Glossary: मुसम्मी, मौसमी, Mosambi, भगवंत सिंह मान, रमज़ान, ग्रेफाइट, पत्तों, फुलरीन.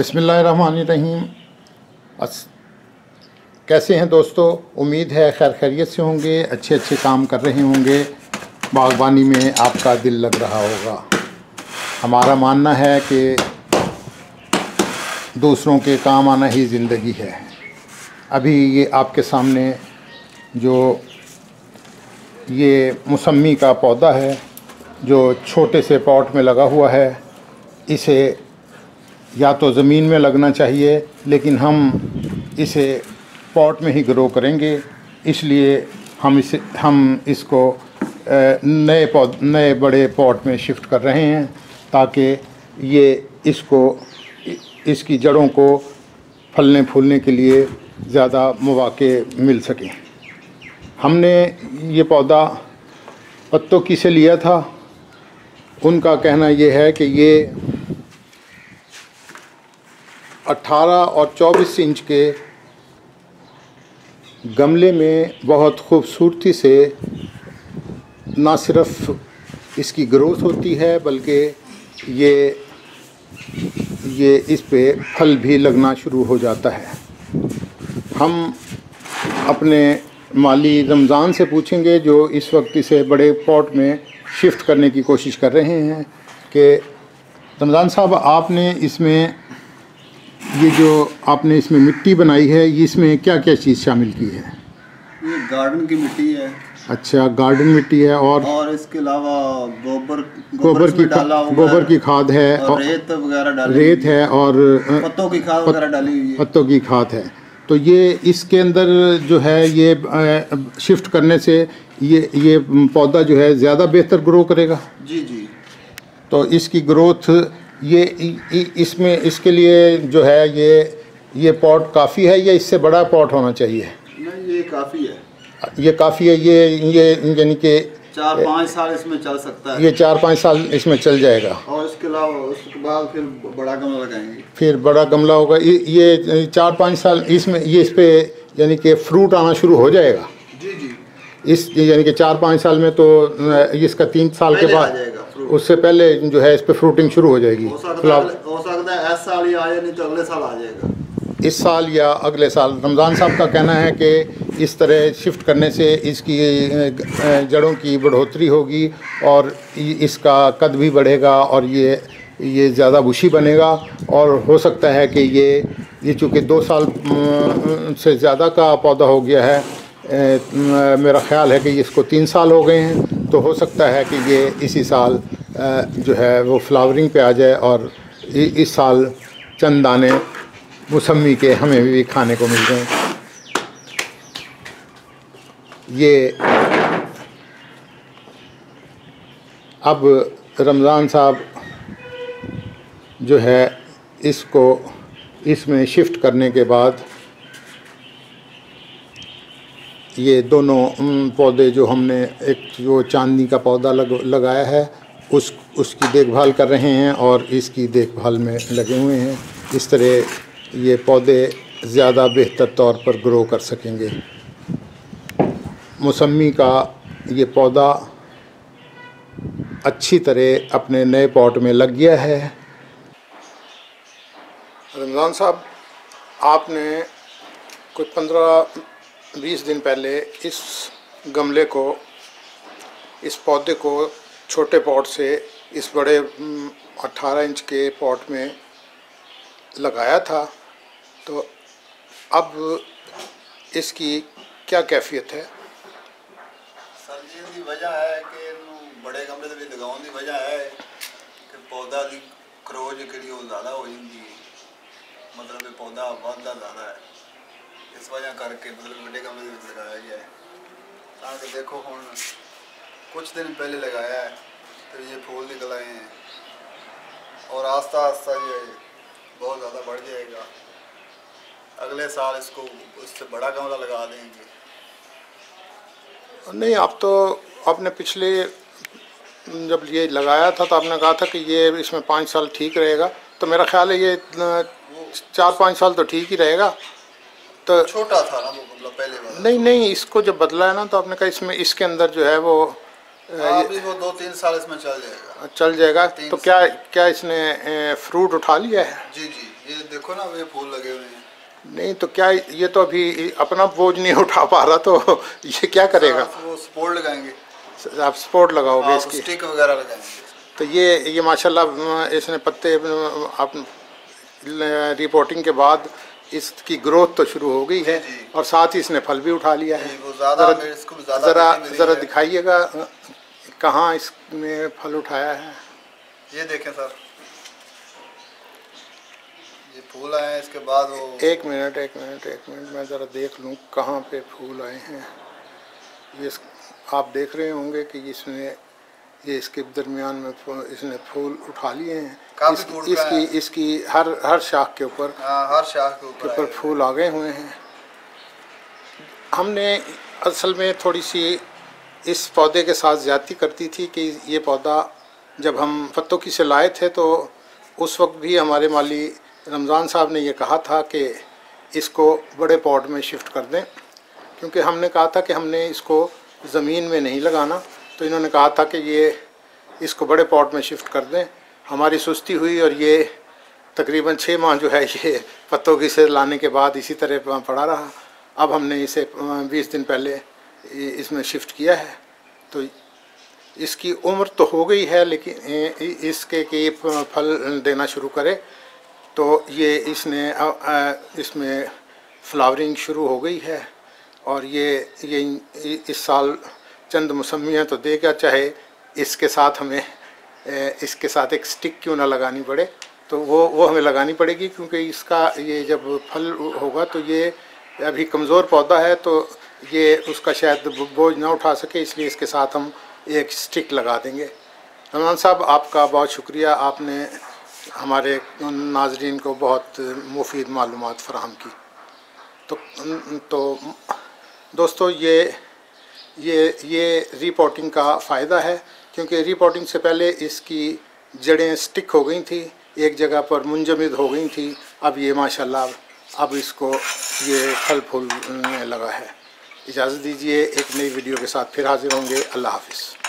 बिस्मिल्लाहिर्रहमानिर्रहीम। कैसे हैं दोस्तों? उम्मीद है खैर खैरियत से होंगे, अच्छे अच्छे काम कर रहे होंगे, बागबानी में आपका दिल लग रहा होगा। हमारा मानना है कि दूसरों के काम आना ही ज़िंदगी है। अभी ये आपके सामने जो ये मुसम्मी का पौधा है जो छोटे से पॉट में लगा हुआ है, इसे या तो ज़मीन में लगना चाहिए, लेकिन हम इसे पॉट में ही ग्रो करेंगे, इसलिए हम इसको नए बड़े पॉट में शिफ्ट कर रहे हैं ताकि ये इसकी जड़ों को फलने फूलने के लिए ज़्यादा मौके मिल सकें। हमने ये पौधा पत्तों की से लिया था। उनका कहना ये है कि ये 18 और 24 इंच के गमले में बहुत खूबसूरती से ना सिर्फ इसकी ग्रोथ होती है बल्कि ये इस पे फल भी लगना शुरू हो जाता है। हम अपने माली रमज़ान से पूछेंगे जो इस वक्त इसे बड़े पॉट में शिफ्ट करने की कोशिश कर रहे हैं कि रमज़ान साहब आपने इसमें जो आपने इसमें मिट्टी बनाई है, इसमें क्या क्या चीज़ शामिल की है? ये गार्डन की मिट्टी है। अच्छा, गार्डन मिट्टी है। और इसके अलावा गोबर की खाद है और रेत वगैरह डाली, रेत है और पत्तों की खाद वगैरह डाली हुई है, पत्तों की खाद है। तो ये इसके अंदर जो है ये शिफ्ट करने से ये पौधा जो है ज़्यादा बेहतर ग्रो करेगा। जी जी। तो इसकी ग्रोथ इसके लिए जो है ये पॉट काफ़ी है या इससे बड़ा पॉट होना चाहिए? नहीं, ये काफ़ी है। ये काफ़ी है। ये यानी कि 4-5 साल इसमें चल सकता है। ये 4-5 साल इसमें चल जाएगा। और इसके अलावा उसके बाद फिर बड़ा गमला लगाएंगे, फिर बड़ा गमला होगा। ये 4-5 साल इसमें इस पर यानी कि फ्रूट आना शुरू हो जाएगा। जी जी। इस यानी कि 4-5 साल में, तो इसका 3 साल के बाद, उससे पहले जो है इस पर फ्रूटिंग शुरू हो जाएगी। हो सकता है इस साल या नहीं तो अगले साल आ जाएगा। इस साल या अगले साल। रमज़ान साहब का कहना है कि इस तरह शिफ्ट करने से इसकी जड़ों की बढ़ोतरी होगी और इसका कद भी बढ़ेगा और ये ज़्यादा बुशी बनेगा। और हो सकता है कि ये चूँकि 2 साल से ज़्यादा का पौधा हो गया है, मेरा ख़्याल है कि इसको 3 साल हो गए हैं, तो हो सकता है कि ये इसी साल जो है वो फ्लावरिंग पे आ जाए और इस साल चंदाने मुसम्बी के हमें भी खाने को मिल जाए। ये अब रमज़ान साहब जो है इसको इसमें शिफ्ट करने के बाद ये दोनों पौधे जो हमने जो चांदनी का पौधा लगाया है उसकी देखभाल कर रहे हैं और इसकी देखभाल में लगे हुए हैं। इस तरह ये पौधे ज़्यादा बेहतर तौर पर ग्रो कर सकेंगे। मौसमी का ये पौधा अच्छी तरह अपने नए पॉट में लग गया है। रमज़ान साहब, आपने कुछ 15-20 दिन पहले इस गमले को, इस पौधे को छोटे पॉट से इस बड़े 18 इंच के पॉट में लगाया था, तो अब इसकी क्या कैफियत है? सर जी, इसकी वजह है कि बड़े गमले में लगाने की वजह है कि पौधा की ग्रोथ जिहड़ी वो ज़्यादा हो जाती है, मतलब पौधा बढ़ता ज़्यादा है, इस वजह करके मतलब बड़े गमले में लगाया गया है। ताकि देखो हम कुछ दिन पहले लगाया है तो ये फूल निकल आए हैं और आस्ता आस्ता ये बहुत ज़्यादा बढ़ जाएगा। अगले साल इसको उससे बड़ा गमला लगा देंगे। नहीं, आप तो आपने पिछले जब ये लगाया था तो आपने कहा था कि ये इसमें 5 साल ठीक रहेगा, तो मेरा ख्याल है ये 4-5 साल तो ठीक ही रहेगा। तो छोटा था ना वो गमला पहले वाला? नहीं, इसको जब बदला है ना तो आपने कहा इसमें इसके अंदर जो है वो अभी वो 2-3 साल इसमें चल जाएगा तो क्या क्या इसने फ्रूट उठा लिया है? जी जी, ये देखो ना ये फूल लगे हुए हैं। नहीं तो क्या ये तो अभी अपना बोझ नहीं उठा पा रहा, तो ये क्या करेगा? वो सपोर्ट लगाएंगे। आप सपोर्ट लगाओगे इसकी, स्टिक वगैरह लगाएंगे। तो ये माशाल्लाह इसने पत्ते आप रिपोर्टिंग के बाद इसकी ग्रोथ तो शुरू हो गई है और साथ ही इसने फल भी उठा लिया है। ज़रा दिखाइएगा कहाँ इसने फल उठाया है। ये देखें सर, ये फूल आए हैं। इसके बाद वो एक मिनट मैं ज़रा देख लूँ कहाँ पे फूल आए हैं। ये आप देख रहे होंगे कि इसने ये इसके दरमियान में इसने फूल उठा लिए हैं। इसकी हर शाख के ऊपर फूल आ गए हुए हैं। हमने असल में थोड़ी सी इस पौधे के साथ ज़्यादती करती थी कि ये पौधा जब हम पत्तों की से लाए थे तो उस वक्त भी हमारे माली रमज़ान साहब ने ये कहा था कि इसको बड़े पॉट में शिफ्ट कर दें, क्योंकि हमने कहा था कि हमने इसको ज़मीन में नहीं लगाना। तो इन्होंने कहा था कि ये इसको बड़े पॉट में शिफ्ट कर दें। हमारी सुस्ती हुई और ये तकरीबन 6 माह जो है ये पत्तों की से लाने के बाद इसी तरह पड़ा रहा। अब हमने इसे 20 दिन पहले इसमें शिफ्ट किया है। तो इसकी उम्र तो हो गई है, लेकिन इसके कि फल देना शुरू करे तो ये इसमें फ्लावरिंग शुरू हो गई है। और ये इस साल चंद मुसम्मी तो देगा, चाहे इसके साथ हमें एक स्टिक क्यों ना लगानी पड़े, तो वो हमें लगानी पड़ेगी, क्योंकि इसका ये जब फल होगा तो ये अभी कमज़ोर पौधा है, तो ये उसका शायद बोझ ना उठा सके, इसलिए इसके साथ हम एक स्टिक लगा देंगे। रमज़ान साहब आपका बहुत शुक्रिया, आपने हमारे नाजरीन को बहुत मुफीद मालूमात फ़राहम की। तो दोस्तों ये रिपोर्टिंग का फ़ायदा है, क्योंकि रिपोर्टिंग से पहले इसकी जड़ें स्टिक हो गई थी, एक जगह पर मुंजमद हो गई थी। अब ये माशाल्लाह अब इसको ये फल फूलने लगा है। इजाज़त दीजिए, एक नई वीडियो के साथ फिर हाज़िर होंगे। अल्लाह हाफ़िज़।